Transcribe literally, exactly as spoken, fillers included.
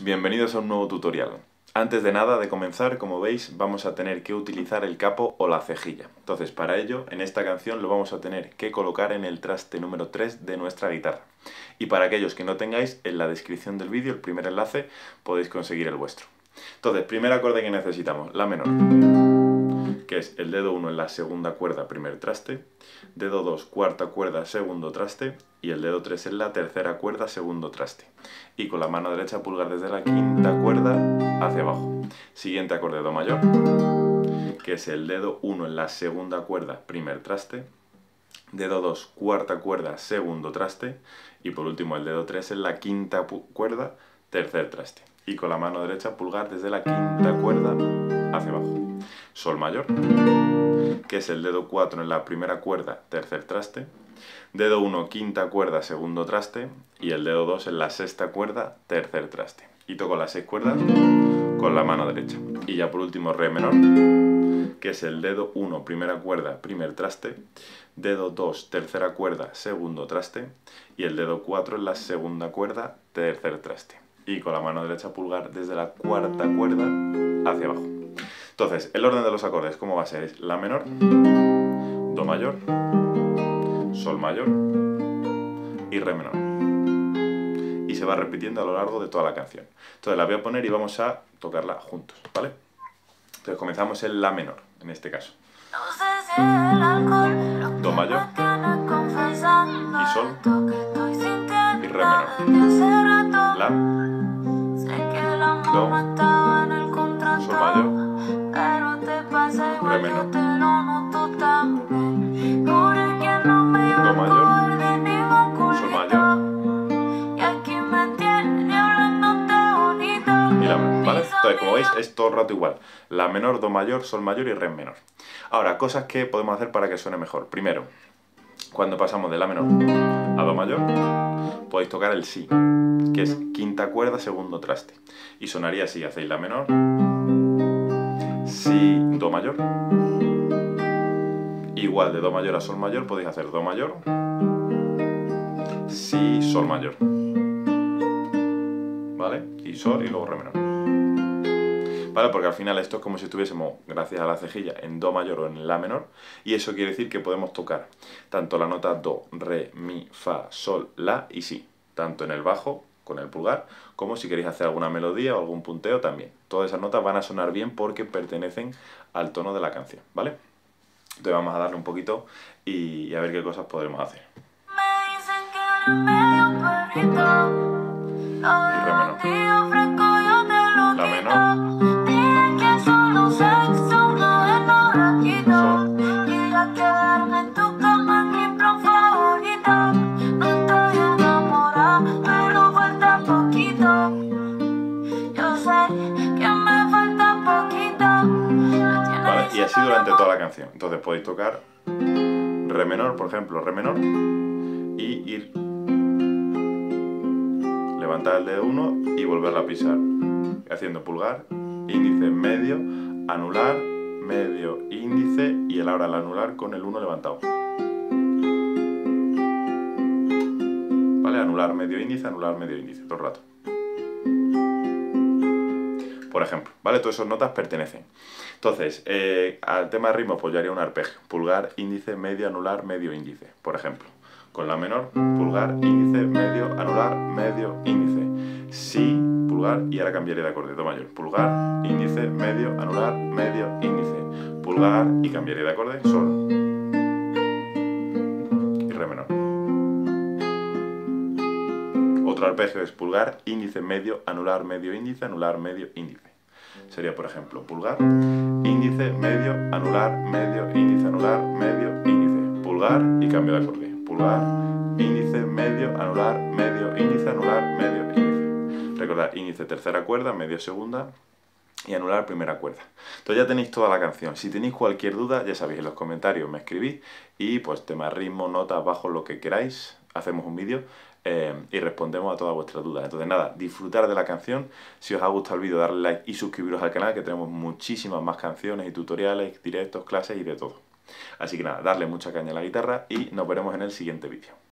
Bienvenidos a un nuevo tutorial. Antes de nada, de comenzar, como veis, vamos a tener que utilizar el capo o la cejilla. Entonces, para ello, en esta canción lo vamos a tener que colocar en el traste número tres de nuestra guitarra. Y para aquellos que no tengáis, en la descripción del vídeo, el primer enlace, podéis conseguir el vuestro. Entonces, primer acorde que necesitamos, la menor, que es el dedo uno en la segunda cuerda, primer traste, dedo dos, cuarta cuerda, segundo traste, y el dedo tres en la tercera cuerda, segundo traste. Y con la mano derecha, pulgar desde la quinta cuerda hacia abajo. Siguiente acorde, do mayor, que es el dedo uno en la segunda cuerda, primer traste, dedo dos, cuarta cuerda, segundo traste, y por último el dedo tres en la quinta cuerda, tercer traste. Y con la mano derecha, pulgar desde la quinta cuerda hacia abajo. Sol mayor, que es el dedo cuatro en la primera cuerda, tercer traste, dedo uno, quinta cuerda, segundo traste, y el dedo dos en la sexta cuerda, tercer traste. Y toco las seis cuerdas con la mano derecha. Y ya por último, re menor, que es el dedo uno, primera cuerda, primer traste, dedo dos, tercera cuerda, segundo traste, y el dedo cuatro en la segunda cuerda, tercer traste. Y con la mano derecha, pulgar desde la cuarta cuerda hacia abajo. Entonces, el orden de los acordes, ¿cómo va a ser? Es la menor, do mayor, sol mayor y re menor. Y se va repitiendo a lo largo de toda la canción. Entonces la voy a poner y vamos a tocarla juntos, ¿vale? Entonces comenzamos en la menor, en este caso. Do mayor y sol y re menor. La, do, sol mayor, re menor. Do mayor, sol mayor y la menor, ¿vale? Entonces, como veis, es todo el rato igual. La menor, do mayor, sol mayor y re menor. Ahora, cosas que podemos hacer para que suene mejor. Primero, cuando pasamos de la menor a do mayor, podéis tocar el si, que es quinta cuerda, segundo traste. Y sonaría así, hacéis la menor, si, do mayor. Igual de do mayor a sol mayor podéis hacer do mayor, si, sol mayor, ¿vale? Y sol y luego re menor, ¿vale? Porque al final esto es como si estuviésemos, gracias a la cejilla, en do mayor o en la menor, y eso quiere decir que podemos tocar tanto la nota do, re, mi, fa, sol, la y si, tanto en el bajo con el pulgar, como si queréis hacer alguna melodía o algún punteo también. Todas esas notas van a sonar bien porque pertenecen al tono de la canción, ¿vale? Entonces vamos a darle un poquito y a ver qué cosas podremos hacer. Y re menor. La menor. Y así durante toda la canción. Entonces podéis tocar re menor, por ejemplo, re menor, y ir, levantar el dedo uno y volverla a pisar, haciendo pulgar, índice, medio, anular, medio, índice, y el ahora al anular con el uno levantado. ¿Vale? Anular, medio, índice, anular, medio, índice, todo el rato. Por ejemplo, ¿vale? Todas esas notas pertenecen. Entonces, eh, al tema de ritmo, pues yo haría un arpegio. Pulgar, índice, medio, anular, medio, índice. Por ejemplo, con la menor, pulgar, índice, medio, anular, medio, índice. Si, pulgar, y ahora cambiaría de acorde, do mayor. Pulgar, índice, medio, anular, medio, índice. Pulgar, y cambiaría de acorde, sol. Y re menor. Otro arpegio es pulgar, índice, medio, anular, medio, índice, anular, medio, índice. Sería, por ejemplo, pulgar, índice, medio, anular, medio, índice, anular, medio, índice, pulgar y cambio de acorde. Pulgar, índice, medio, anular, medio, índice, anular, medio, índice. Recordad, índice, tercera cuerda, medio, segunda y anular, primera cuerda. Entonces ya tenéis toda la canción. Si tenéis cualquier duda, ya sabéis, en los comentarios me escribís y pues tema, ritmo, notas, bajos, lo que queráis, hacemos un vídeo. Eh, y respondemos a todas vuestras dudas. Entonces nada, disfrutar de la canción. Si os ha gustado el vídeo, darle like y suscribiros al canal, que tenemos muchísimas más canciones y tutoriales, directos, clases y de todo. Así que nada, darle mucha caña a la guitarra y nos veremos en el siguiente vídeo.